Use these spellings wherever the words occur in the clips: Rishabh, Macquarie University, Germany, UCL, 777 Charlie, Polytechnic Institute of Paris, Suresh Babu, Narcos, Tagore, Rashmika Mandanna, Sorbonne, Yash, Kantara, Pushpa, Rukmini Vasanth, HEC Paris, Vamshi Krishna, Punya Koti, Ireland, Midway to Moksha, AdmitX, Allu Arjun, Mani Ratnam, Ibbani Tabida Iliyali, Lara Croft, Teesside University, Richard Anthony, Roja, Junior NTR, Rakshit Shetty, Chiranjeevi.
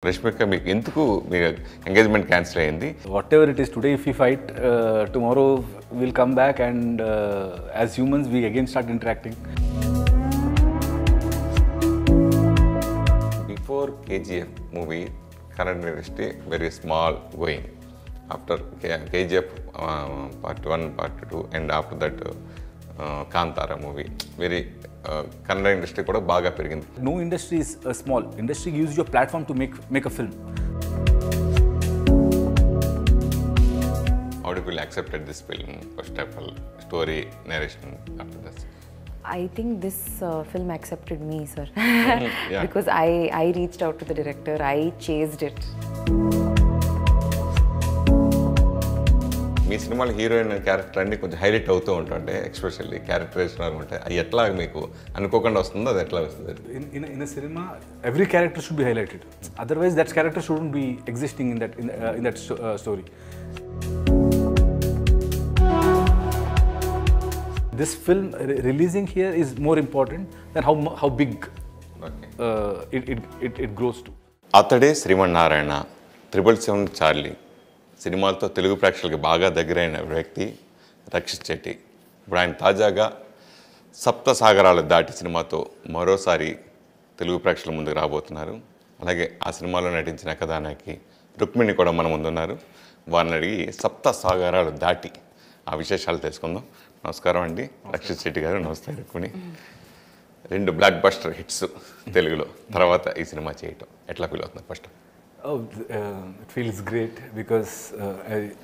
Rashmika, your engagement cancelled. Whatever it is today, if we fight, tomorrow we'll come back and as humans, we again start interacting. Before KGF movie, current industry very small going. After KGF part 1, part 2 and after that Kantara movie, very Kannada industry kuda baga perigindi. No industry is small. Industry uses your platform to make a film. How do you feel accepted this film? First of all, story, narration, after this. I think this film accepted me, sir. Yeah. Because I reached out to the director. I chased it. I think the heroine character is highlight especially characterization. In a cinema, every character should be highlighted. Otherwise, that character shouldn't be existing in that story. This film releasing here is more important than how big it grows to. Atade Sriman Narayana, 777 Charlie. సినిమాలతో తెలుగు ప్రేక్షకులకు బాగా దగ్గరైన వ్యక్తి రక్షిత్ చెట్టి. ఇప్పుడు ఆయన తాజాగా సప్త సాగరాలు దాటి సినిమాతో మరోసారి తెలుగు ప్రేక్షకుల ముందుకు రాబోతున్నారు. అలాగే ఆ సినిమాలో నటించిన కథానాయకి రుక్మిణి కూడా మన ముందున్నారు. వారిని అడిగి సప్త సాగరాలు దాటి ఆ విశేషాలు తెలుసుకుందాం. నమస్కారం అండి రక్షిత్ చెట్టి గారు. నమస్తే రుక్మిణి. 2 బ్లాక్ బస్టర్ హిట్స్ తెలుగులో తర్వాత ఈ సినిమా చేయటం ఎట్లా ఫీల్ అవుతున్నారు first? Oh, it feels great because,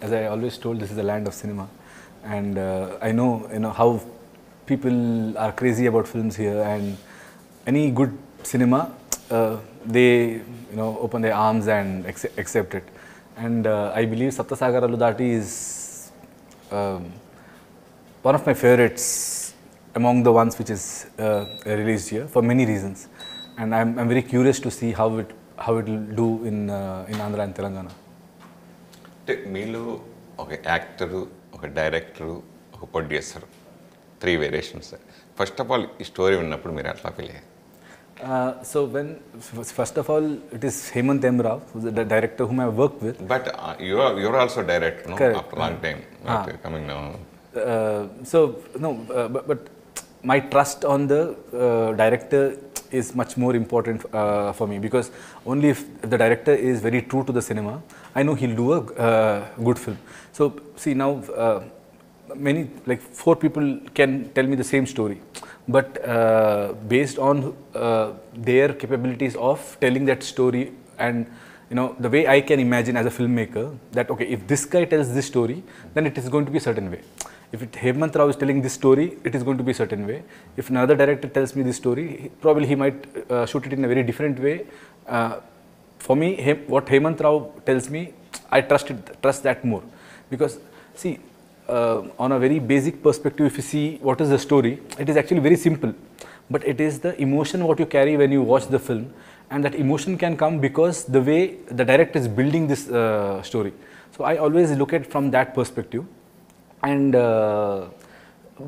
as I always told, this is the land of cinema, and I know how people are crazy about films here, and any good cinema, they open their arms and accept it. And I believe Sapta Sagaralu Dhati is one of my favorites among the ones which is released here for many reasons, and I'm very curious to see how it will do in Andhra and Telangana. Meelu, okay, actor, okay, director, okay, producer, 3 variations. First of all, story first of all, it is Hemanth M. Rao, who's the director whom I worked with. But you're also a director, no? Correct. After a long time, coming now. But my trust on the director is much more important for me, because only if the director is very true to the cinema, I know he'll do a good film. So see now, many, like 4 people can tell me the same story, but based on their capabilities of telling that story, and the way I can imagine as a filmmaker that, okay, if this guy tells this story, then it is going to be a certain way. If Hemanth Rao is telling this story, it is going to be a certain way. If another director tells me this story, probably he might shoot it in a very different way. For me, what Hemanth Rao tells me, I trust that more. Because, see, on a very basic perspective, if you see what is the story, it is actually very simple. But it is the emotion what you carry when you watch the film. And that emotion can come because the way the director is building this story. So I always look at it from that perspective. And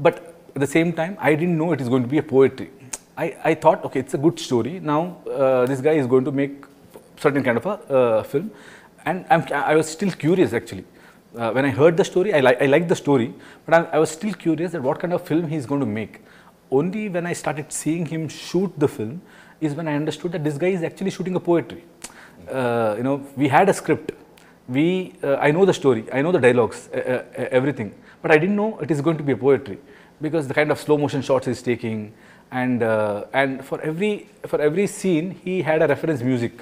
but at the same time, I didn't know it is going to be a poetry. I thought, okay, it's a good story. Now this guy is going to make certain kind of a film, and I was still curious actually. When I heard the story, I liked the story, but I was still curious that what kind of film he is going to make. Only when I started seeing him shoot the film is when I understood that this guy is actually shooting a poetry. We had a script. I know the story, I know the dialogues, everything, but I didn't know it is going to be a poetry, because the kind of slow motion shots he's taking, and for every scene he had a reference music.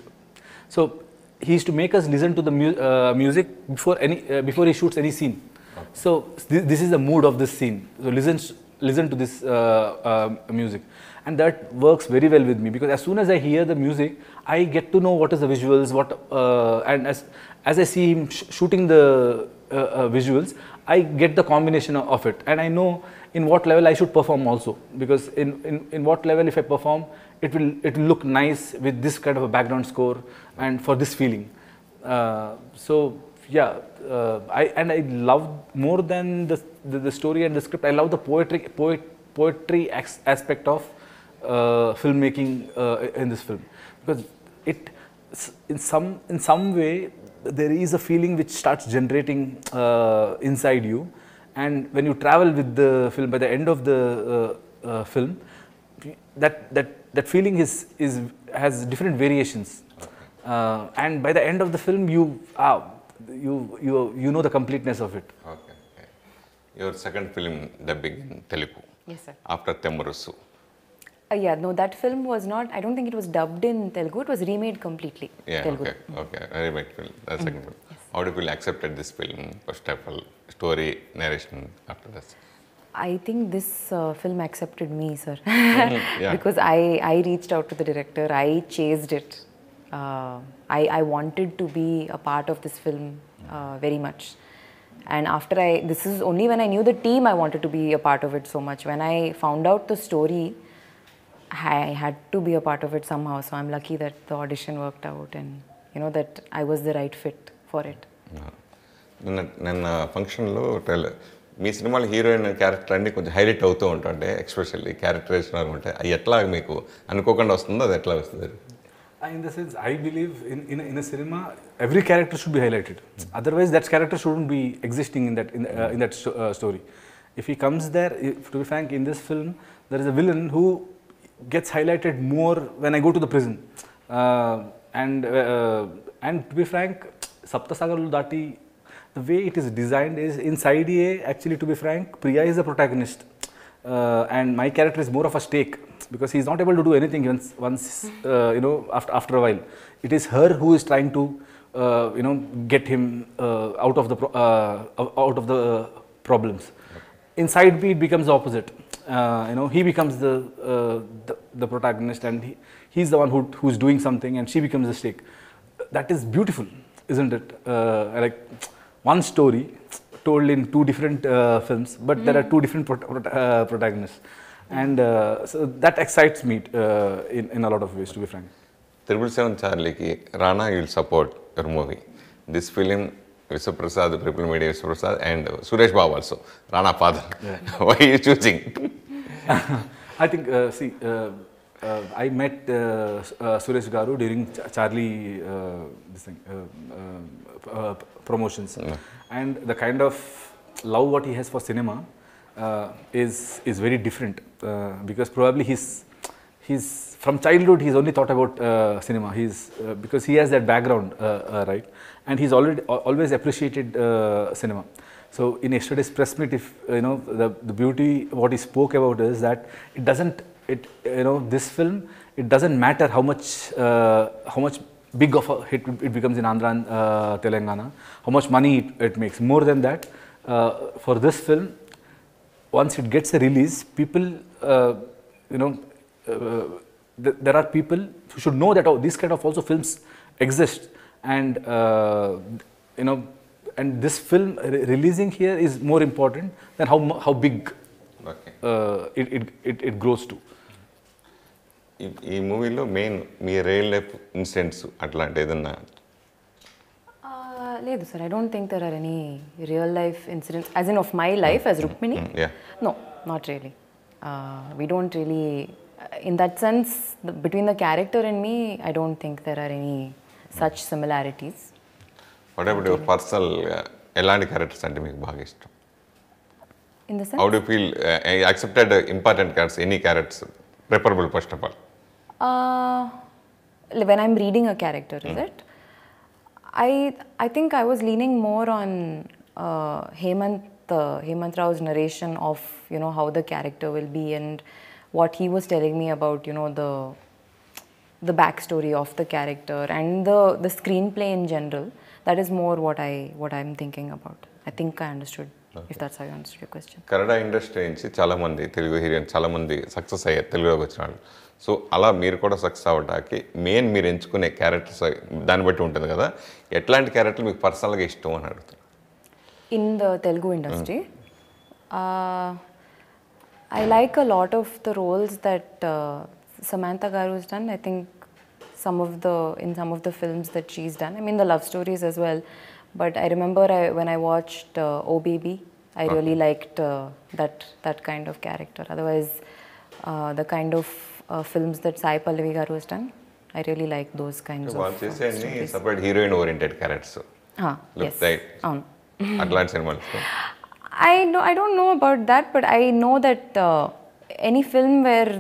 So he used to make us listen to the music before he shoots any scene. Okay. So this is the mood of this scene. So listen to this music, and that works very well with me, because as soon as I hear the music, I get to know what is the visuals, and as I see him shooting the visuals, I get the combination of it, and I know in what level I should perform also, because in what level if I perform, it will look nice with this kind of a background score and for this feeling. So yeah, I love more than the story and the script. I love the poetry aspect of filmmaking in this film, because it. in some way, there is a feeling which starts generating inside you. And when you travel with the film, by the end of the film, that feeling has different variations. And by the end of the film, you know the completeness of it. Okay. Okay. Your second film, dubbing in Telugu. Yes, sir. After Temurusu. Yeah, no, that film was not, I don't think it was dubbed in Telugu, it was remade completely. Yeah, Telugu. Okay, okay, remade film, that's second film. Yes. How do people accepted this film, first of all, story, narration, after this? I think this film accepted me, sir. Yeah. Because I reached out to the director, I chased it. I wanted to be a part of this film very much. And after this is only when I knew the team I wanted to be a part of it so much. When I found out the story, I had to be a part of it somehow, so I'm lucky that the audition worked out and you know that I was the right fit for it. మీ సినిమాలో heroine character అన్ని కొంచెం highlight అవుతూ ఉంటాయి, especially characterisation ఉంటాయి, అవి ఎట్లా మీకు అనుకోకుండా వస్తుందో అది ఎట్లా వస్తుంది? In the sense, I believe in a cinema, every character should be highlighted. Otherwise, that character shouldn't be existing in that story. If he comes there, to be frank, in this film, there is a villain who gets highlighted more when I go to the prison, and to be frank, Sapta Sagaralu Dhati, the way it is designed is inside EA, actually to be frank, Priya is the protagonist, and my character is more of a stake because he is not able to do anything once you know, after a while. It is her who is trying to you know, get him out of the problems. Inside B, it becomes the opposite. You know, he becomes the protagonist, and he's the one who's doing something, and she becomes the stake. That is beautiful, isn't it? Like one story told in two different films, but there are two different protagonists, and so that excites me in a lot of ways, to be frank. 777 Charlie, Rana, you'll support your movie. This film. Rishabh Prasad, the Triple Media Rishabh Prasad, and Suresh Babu also, Rana father. Yeah. Why are you choosing? I think, see, I met Suresh Garu during Charlie promotions, and the kind of love what he has for cinema is very different, because probably he's from childhood he's only thought about cinema. He's because he has that background, right? And he's always appreciated cinema. So in yesterday's press meet, if you know, the beauty what he spoke about is that it doesn't, you know, this film, it doesn't matter how much big of a hit it becomes in Andhra and Telangana, how much money it makes. More than that, for this film, once it gets a release, people, you know, there are people who should know that, oh, these kind of also films exist. And you know, and this film releasing here is more important than how big, okay, it grows to. In movie lo main me real life incidents atlante edanna ledu sir, I don't think there are any real life incidents as in of my life as Rukmini. Yeah, no, not really. We don't really in that sense, between the character and me, I don't think there are any such similarities. What about your personal elani characters ante meeku baga ishtam? In the sense, how do you feel accepted important characters, any characters preferable first of all? When I'm reading a character, is it? I think I was leaning more on Hemanth Rao's narration of, you know, how the character will be and what he was telling me about, you know, the backstory of the character and the screenplay in general. That is more what I'm thinking about. I think I understood. Okay. If that's how you understood your question. Kannada industry nunchi chaala mandi Telugu heroine chaala mandi success ayyaru, Telugu vacharaalu. So ala meer kuda success avvadaki main meer enchukune characters dani batti untundi kada, etlanti character meeku personal ga ishtam ani adugutha in the Telugu industry? I like a lot of the roles that Samantha Garu has done. I think in some of the films that she's done, I mean the love stories as well, but I remember when I watched OBB, I really liked that kind of character. Otherwise, the kind of films that Sai Pallavi Garu has done, I really like those kinds of stories. Separate heroine-oriented characters. Yes. Right. I don't know about that, but I know that any film where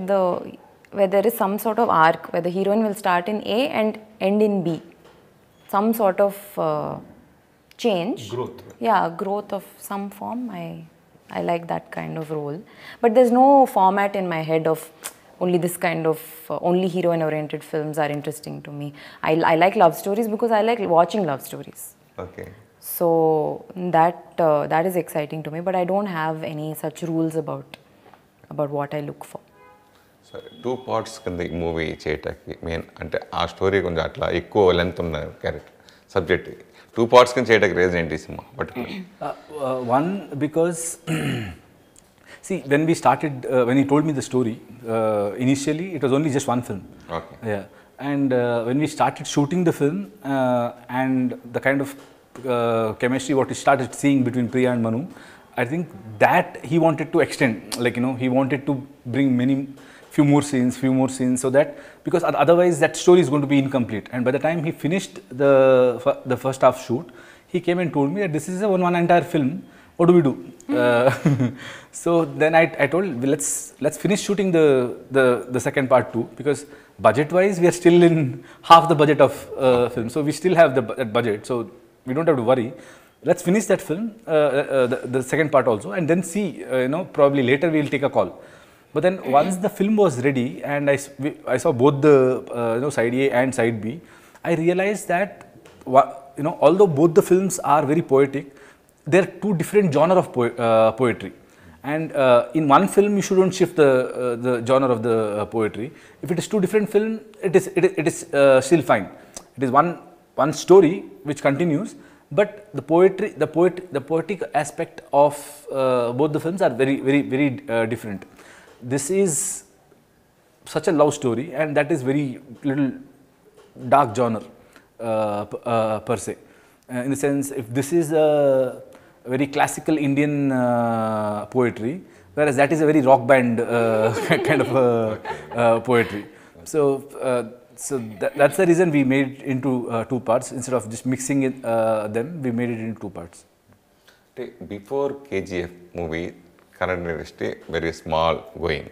there is some sort of arc, where the heroine will start in A and end in B, some sort of change, growth. Yeah, growth of some form. I like that kind of role, but there's no format in my head of only this kind of only heroine-oriented films are interesting to me. I like love stories because I like watching love stories. Okay. So that is exciting to me, but I don't have any such rules about what I look for. So two parts in the movie cheyataki main ante aa story konja atla ekko length unna character subject two parts kan cheyataki reason enti simma particularly one because see, when we started, when he told me the story, initially it was only just one film. Okay. Yeah. And when we started shooting the film, and the kind of chemistry what we started seeing between Priya and Manu, I think that he wanted to extend, like, you know, he wanted to bring few more scenes, so that, because otherwise that story is going to be incomplete. And by the time he finished the first half shoot, he came and told me that this is a one entire film. What do we do? So then I told, well, let's finish shooting the second part too, because budget wise we are still in half the budget of film, so we still have that budget, so we don't have to worry. Let's finish that film, the second part also, and then see, you know, probably later we will take a call. But then once the film was ready and I saw both the you know, side A and side B, I realized that, you know, although both the films are very poetic, they are two different genres of poetry. And in one film, you shouldn't shift the genre of the poetry. If it is two different films, it is still fine. It is one story which continues, but the poetic aspect of both the films are very, very, very different. This is such a love story, and that is very little dark genre per se. In the sense, if this is a very classical Indian poetry, whereas that is a very rock band kind of poetry. So, that's the reason we made it into two parts. Instead of just mixing it, them, we made it into two parts. Before KGF movie, current industry very small going.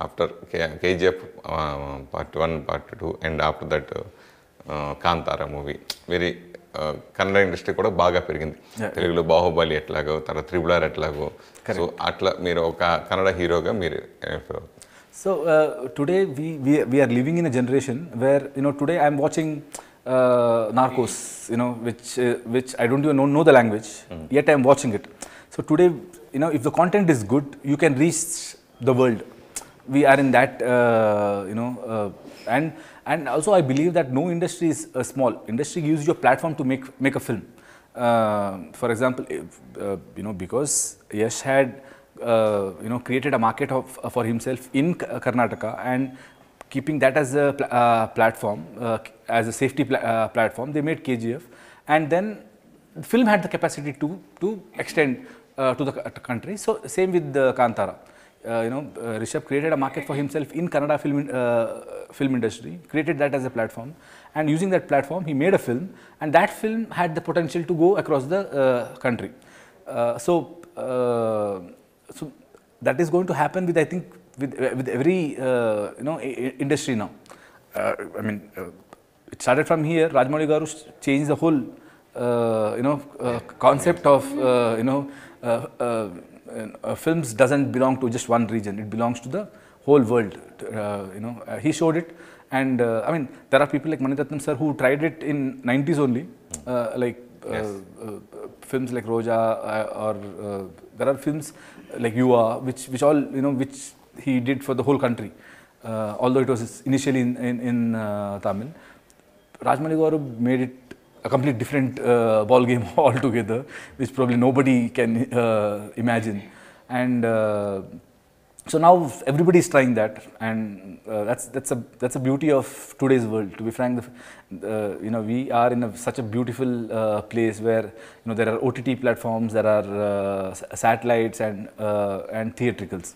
After KGF part 1, part 2, and after that Kantara movie, very Kannada industry kuda baga perigindi. Telugulo Bahubali atlago, tara Tribular atlago. So atla meeru oka Kannada hero ga meeru. So today we are living in a generation where, you know, today I am watching Narcos, you know, which I don't even know the language, yet I am watching it. So today, you know, if the content is good, you can reach the world. We are in that, you know, and also I believe that no industry is small. Industry gives you a platform to make a film. For example, if, you know, because Yash had you know, created a market for himself in Karnataka, and keeping that as a platform, as a safety platform, they made KGF, and then the film had the capacity to extend to the country. So same with Kantara. You know, Rishabh created a market for himself in Kannada film industry, created that as a platform, and using that platform he made a film, and that film had the potential to go across the country. So that is going to happen with, I think, with every you know, industry now. I mean, it started from here. Rajamouli garu changed the whole you know, concept of you know, films doesn't belong to just one region, it belongs to the whole world, you know, he showed it. And I mean, there are people like Mani Ratnam sir who tried it in 90s only, like films like Roja, or there are films like Yuva, which all, you know, which he did for the whole country, although it was initially in Tamil. Rajamouli garu made it a complete different ball game altogether, which probably nobody can imagine. And so now everybody is trying that, and that's a beauty of today's world. To be frank, you know, we are in such a beautiful place where, you know, there are OTT platforms, there are satellites, and theatricals.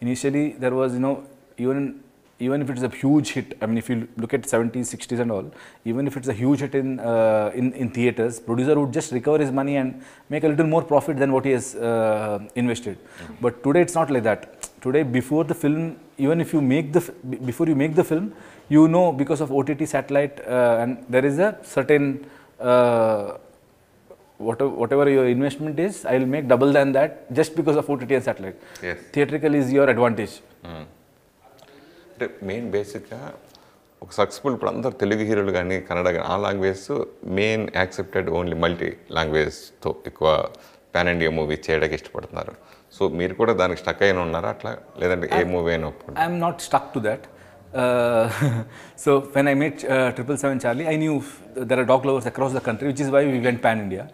Initially, there was, you know, even even if it's a huge hit, I mean, if you look at 70s, 60s and all, even if it's a huge hit in theatres, producer would just recover his money and make a little more profit than what he has invested. Okay. But today it's not like that. Today, before the film, even if you make the, before you make the film, you know, because of OTT, satellite, and there is a certain, whatever your investment is, I will make double than that just because of OTT and satellite. Yes. Theatrical is your advantage. Mm. The main basic successful Telugu hero Kannada all languages main accepted only multi languages to pan India movie cheyadaki ishtapadaru. So meer kuda daniki stuck ayina unnara atla ledante a movie ayina oppudu. I am not stuck to that. So when I met 777 Charlie, I knew there are dog lovers across the country, which is why we went pan India.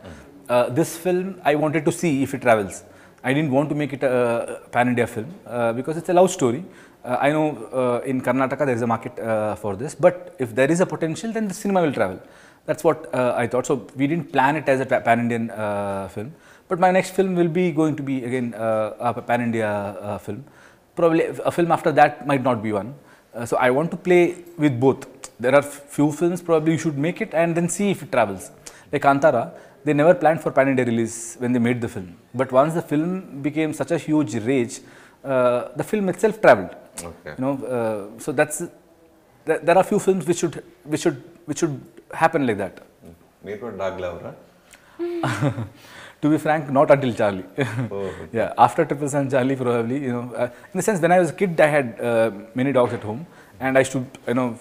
This film I wanted to see if it travels. I didn't want to make it a pan India film because it's a love story. I know in Karnataka there is a market for this, but if there is a potential, then the cinema will travel. That's what I thought. So we didn't plan it as a pan-Indian film, but my next film will be going to be again a pan-India film. Probably a film after that might not be one. So I want to play with both. There are few films probably you should make it and then see if it travels. Like Kantara, they never planned for pan-India release when they made the film. But once the film became such a huge rage, the film itself travelled. Okay. You know, so that's there are few films which should happen like that. Made for dog lover, huh? To be frank, not until Charlie. Oh, okay. Yeah, after 777 Charlie, probably, you know. In the sense, when I was a kid, I had many dogs at home, and I used to, you know,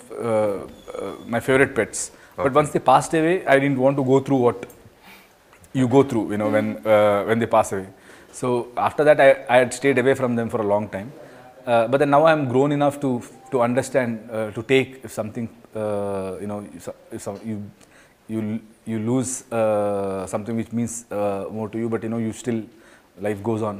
my favorite pets. Okay. But once they passed away, I didn't want to go through what you go through, you know, when they pass away. So after that, I had stayed away from them for a long time. But then now I am grown enough to understand, to take if something, you know, you lose something which means more to you, but you know, you still, life goes on.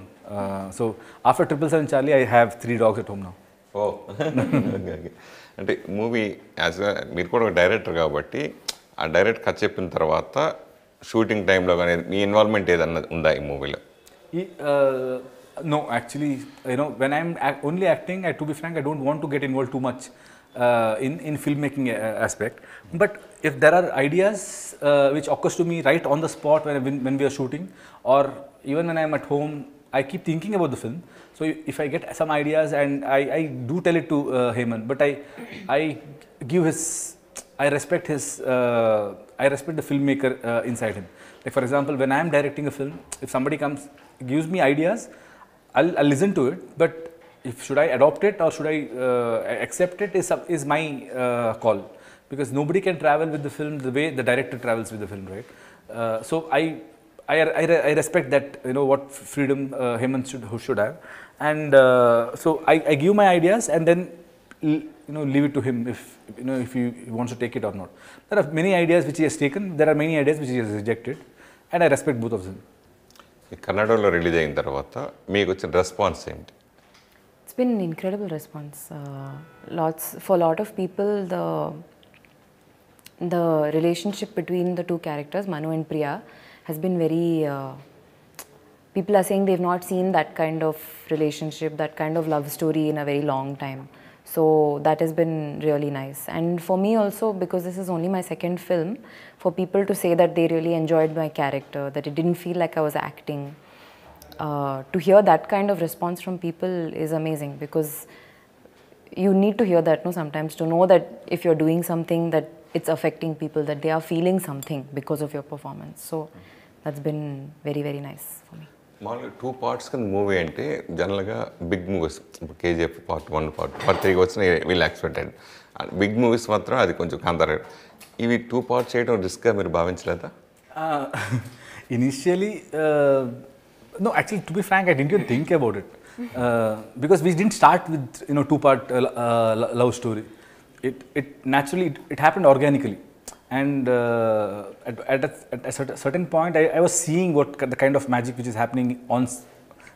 So after 777 Charlie, I have 3 dogs at home now. Oh, okay. And the movie, as a director, a director, shooting time, any involvement in the movie? No, actually, you know, when I'm only acting, to be frank, I don't want to get involved too much in filmmaking aspect. But if there are ideas which occurs to me right on the spot when we are shooting, or even when I'm at home, I keep thinking about the film. So if I get some ideas, and I do tell it to Hemanth, but I respect the filmmaker inside him. Like for example, when I'm directing a film, if somebody comes, gives me ideas, I'll listen to it, but if should I adopt it or should I accept it is my call, because nobody can travel with the film the way the director travels with the film, right? So I respect that, you know, what freedom Hemanth should have, and so I give my ideas and then, you know, leave it to him if, you know, if he wants to take it or not. There are many ideas which he has taken, there are many ideas which he has rejected, and I respect both of them. Kannadalo release ayin tarvata meeku vachina response enti? It's been an incredible response. For a lot of people, the relationship between the two characters, Manu and Priya, has been very, people are saying they've not seen that kind of relationship, that kind of love story in a very long time. So that has been really nice. And for me also, because this is only my second film, for people to say that they really enjoyed my character, that it didn't feel like I was acting. To hear that kind of response from people is amazing, because you need to hear that, no, sometimes to know that if you're doing something, that it's affecting people, that they are feeling something because of your performance. So that's been very, very nice for me. Two parts in the movie ante generally big movies, KGF part 1, part 3 will expected. And big movies matra adi konchu Kantara. These 2 parts do you think? Initially, no, actually, to be frank, I didn't even think about it. Because we didn't start with, you know, 2-part love story. It naturally, it happened organically. And at a certain point, I was seeing what the kind of magic which is happening on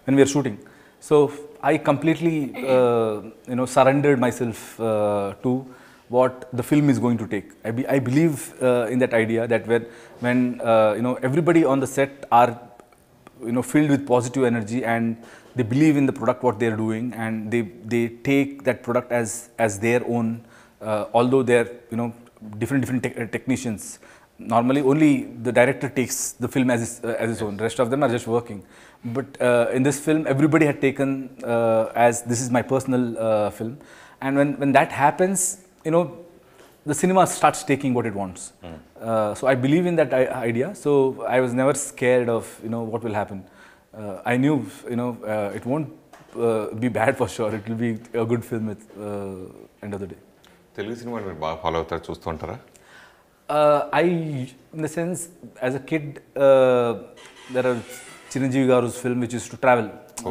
when we are shooting. So I completely, you know, surrendered myself to what the film is going to take. I believe in that idea that when you know, everybody on the set are, you know, filled with positive energy and they believe in the product, what they're doing, and they take that product as their own, although they're, you know, different technicians. Normally only the director takes the film as his own, the rest of them are just working. But in this film, everybody had taken as this is my personal film. And when that happens, you know, the cinema starts taking what it wants. Mm. So I believe in that idea. So I was never scared of, you know, what will happen. I knew, you know, it won't be bad for sure. It will be a good film at end of the day. Telugu cinema you follow Telugu? In the sense, as a kid, there are Chiranjeevi Garu's film which used to travel. Oh.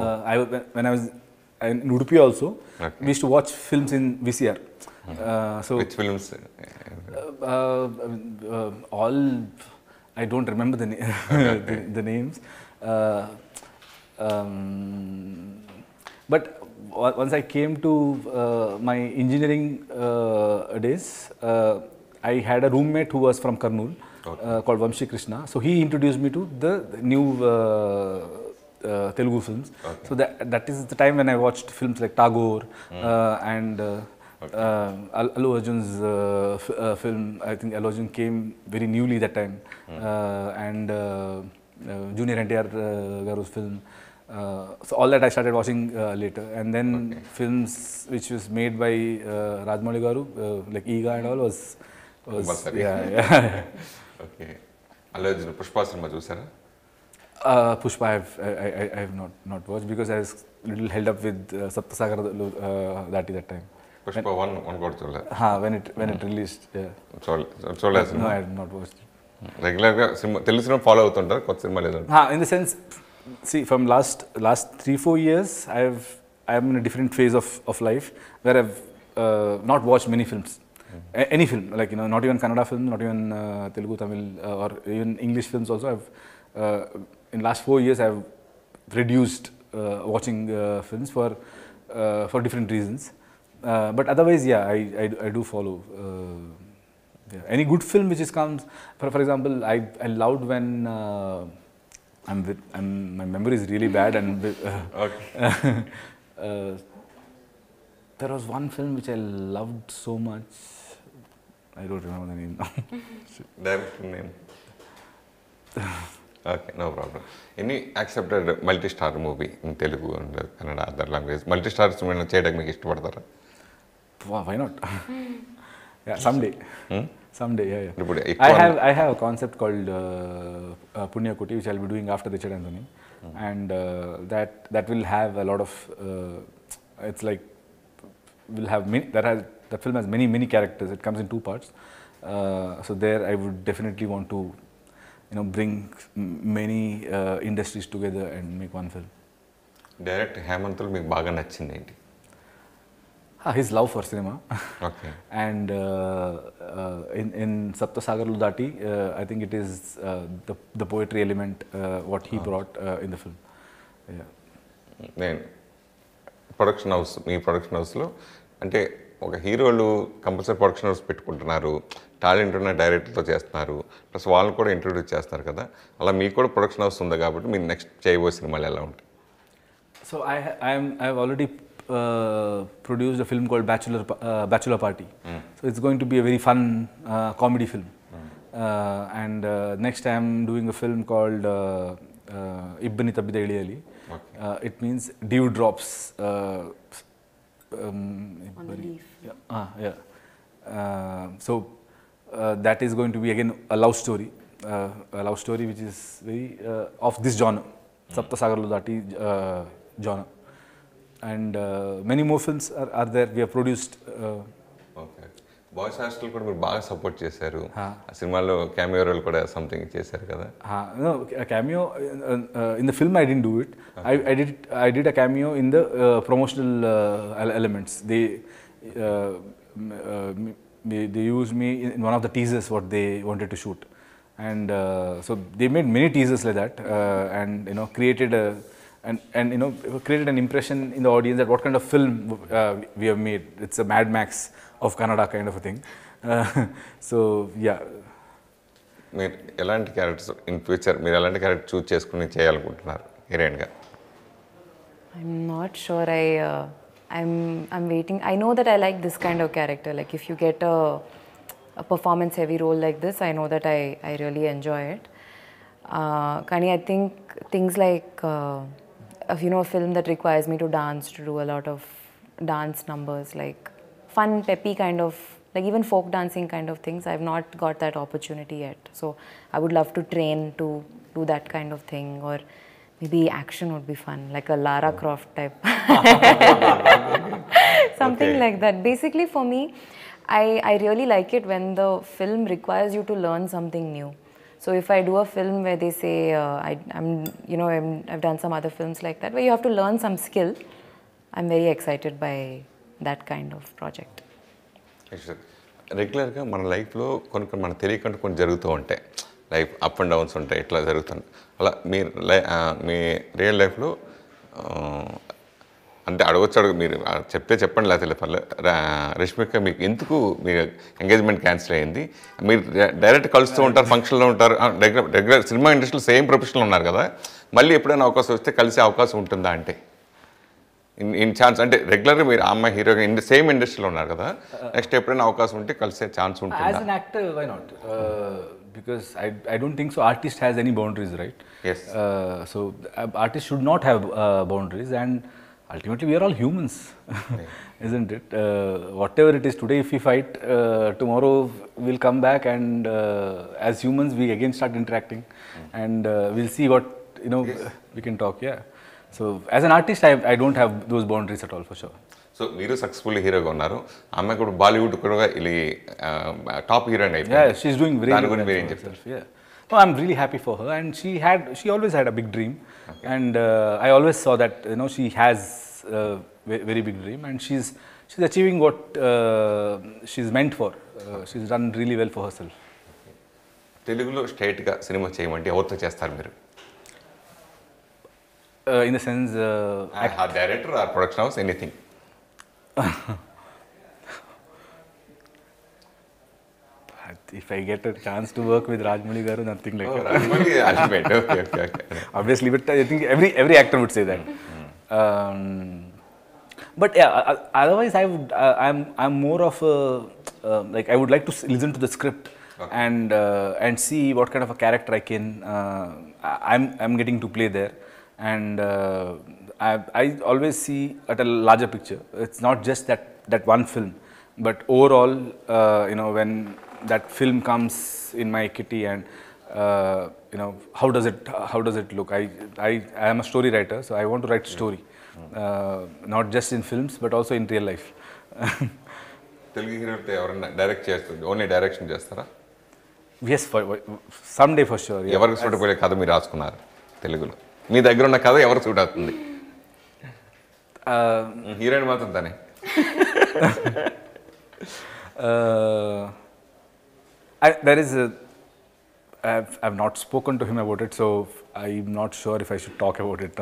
When I was in Udupi also, okay, we used to watch films in VCR. Mm-hmm. So which films? All, I don't remember the, the names. But once I came to my engineering days, I had a roommate who was from Kurnool, okay, called Vamshi Krishna. So he introduced me to the new Telugu films. Okay. So that is the time when I watched films like Tagore, mm, and okay, Allu Arjun's film. I think Allu Arjun came very newly that time, mm, and Junior NTR Garu's film. So all that I started watching later, and then okay, films which was made by Rajamouli Garu, like Eega and all was yeah. Okay. Allu Pushpa cinema jo sir? Pushpa I have not watched because I was little held up with Sapta Sagaralu Dhati that time. Pushpa one got chola. Ha, when it released. Yeah. Chola cinema. No, I have not watched it. Regular cinema, Telugu cinema follow uthundar, koth cinema le uthundar. Ha, in the sense. See, from last 3-4 years, I am in a different phase of life where I've not watched many films, mm-hmm, any film, like, you know, not even Kannada film, not even Telugu, Tamil, or even English films. Also, I've in last 4 years I've reduced watching films for different reasons. But otherwise, yeah, I do follow. Yeah. Any good film which comes, for example, I loved when. My memory is really bad, and okay. There was one film which I loved so much. I don't remember the name now. Direct name. Okay, no problem. Any accepted multi-star movie in Telugu and Kannada, other languages? Multi-star cinema cheyadaniki ishtapadaru. Why not? Yeah, someday. Hmm? Someday, yeah, yeah. I have a concept called Punya Koti, which I'll be doing after Richard Anthony, mm, and that will have a lot of. It's like will have many. That film has many characters. It comes in 2 parts, so there I would definitely want to, you know, bring many industries together and make one film. Director Hemanth me baga nachindi. His love for cinema, okay, and in Sapta Sagaralu Dhati, I think it is the poetry element what he brought in the film. Yeah. Then production house, me production house lo, ante oka hero lo compulsory production house pettukuntunnaru, talent unna director tho chestunnaru, plus vaallu kuda introduce chestunnaru kada, ala meeku kuda production house undi kabatti mee next cheyabo cinema ela untayi. So I have already produced a film called Bachelor Party. Mm. So it's going to be a very fun comedy film. Mm. And next I'm doing a film called Ibbani Tabida Iliyali. Okay. It means dew drops on the leaf. Yeah. Yeah. So that is going to be again a love story which is very of this genre, mm, Sapta Sagaralu Dhati genre. And many more films are there. We have produced. Okay. Boys Hostel could be baga support chesaru. Cinema lo cameo role kuda something chesaru kada. Ha, no, a cameo in the film I didn't do it. Okay. I did a cameo in the promotional elements. They used me in one of the teasers what they wanted to shoot, and so they made many teasers like that, and you know created a. And you know created an impression in the audience that what kind of film we have made. It's a Mad Max of Kannada kind of a thing. So yeah. Meer elanti characters in future meer elanti character choose chesukoni cheyalanukuntunnaru heroine ga? I I'm not sure. I'm waiting. I know that I like this kind of character. Like if you get a performance heavy role like this, I know that I really enjoy it. Kani, I think things like a film that requires me to dance, to do a lot of dance numbers, like fun, peppy kind of, like even folk dancing kind of things. I've not got that opportunity yet. So I would love to train to do that kind of thing, or maybe action would be fun, like a Lara Croft type. Something like that. Basically for me, I really like it when the film requires you to learn something new. So if I do a film where they say, I've done some other films like that, where you have to learn some skill, I'm very excited by that kind of project. Excellent. Regular ga mana life lo konni mana teliyakunda konni jarugutoo untayi. Life up and downs untayi, itla jarugutundi. Ala mee real life lo ante adugochu meeru chepte cheppandi la telefalla. Rashmika meeku enduku meer engagement cancel ayindi? Meer direct kalustoo untaru, function lo untaru, regular cinema industry lo same profession lo unnaru kada. Malli eppudaina avakasam vaste kalise avakasam untunda ante? In chance, and regularly, my hero in the same industry. Next step, chance. As an actor, why not? Because I don't think so. Artist has any boundaries, right? Yes. So artist should not have boundaries, and ultimately, we are all humans, isn't it? Whatever it is today, if we fight, tomorrow we'll come back, and as humans, we again start interacting, and we'll see what we can talk. Yeah. So, as an artist, I don't have those boundaries at all, for sure. So, you are successfully here. Amma is Bollywood top hero. Yeah, she's doing very well herself. Yeah. No, I'm really happy for her, and she always had a big dream, and I always saw that she has a very big dream, and she's achieving what she's meant for. She's done really well for herself. Telugu straight ga cinema cheyamante avutha chestaru meeru. In the sense, director or production house, anything. If I get a chance to work with Rajamouli garu, nothing like that. Rajamouli is ultimate. Okay. Obviously, but I think every actor would say that. But yeah, otherwise, I'm more of a like I would like to listen to the script. Okay. And see what kind of a character I can I'm getting to play there. And I always see at a larger picture. It's not just that one film, but overall, when that film comes in my kitty, and how does it look? I am a story writer, so I want to write story, not just in films, but also in real life. Telugu hero te evarna direct chestundi, only direction chestara? Yes, someday for sure. Evariki suitable kada meer raasukunnaru Telugu lo? మీ దగ్గర ఉన్న కథ ఎవరు suit అవుతుంది? Heroine మాత్రం తనే. I've not spoken to him about it, so I'm not sure if I should talk about it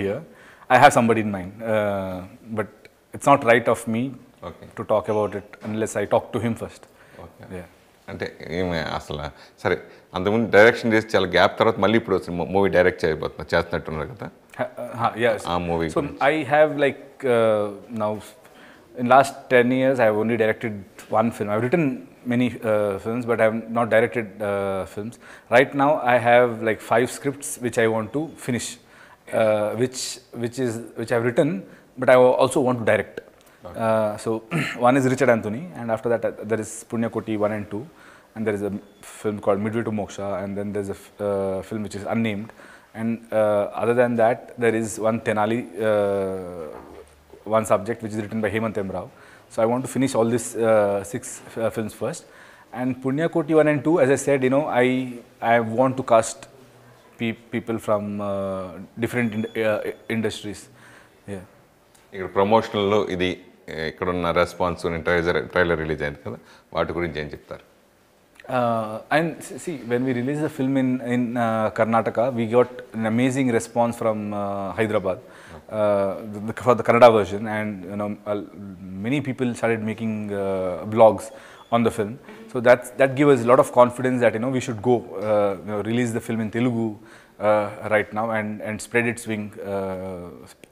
here. I have somebody in mind, but it's not right of me to talk about it unless I talk to him first. Okay. Yeah. అంటే ఏమే అసలు సరే అంతకుముందు direction చేసి చాలా gap తర్వాత మళ్ళీ ఇప్పుడు మూవీ డైరెక్ట్ చేయబోతున్నా చేస్తున్నట్టున్నారు కదా ఆ movie so I have like now in last 10 years I have only directed one film I have written many films but I have not directed films right now I have like 5 scripts which I want to finish which I have written but I also want to direct. So one is Richard Anthony, and after that there is Punya Koti 1 and 2, and there is a film called Midway to Moksha, and then there is a film which is unnamed, and other than that there is one Tenali, one subject which is written by Hemanth M. Rao. So I want to finish all these 6 films first, and Punya Koti 1 and 2, as I said, I want to cast people from different industries. Yeah. Promotional lo idi ikkadunna response ni trailer release ayindi kada vaati gurinchi em cheptaru? And see, when we released the film in Karnataka, we got an amazing response from Hyderabad for the Kannada version, and many people started making blogs on the film. So So that gave us a lot of confidence that, you know, we should go release the film in Telugu right now and spread its wing,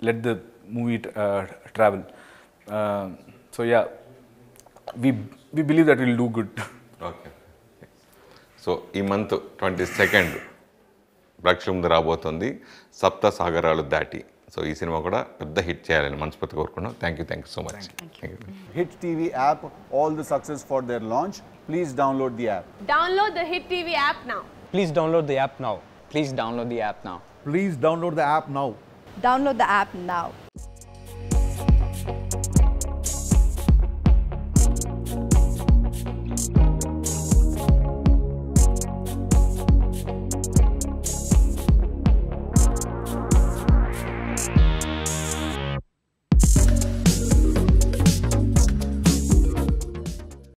let the movie travel. So yeah, we believe that we'll do good. Okay. So, this month 22nd, Black Film Rabotundi, Sapta Sagaralu Dhati. So, this cinema is a hit channel. Thank you so much. Thank you. Hit TV app, all the success for their launch. Please download the app. Download the Hit TV app now. Please download the app now. Please download the app now. Please download the app now. Download the app now.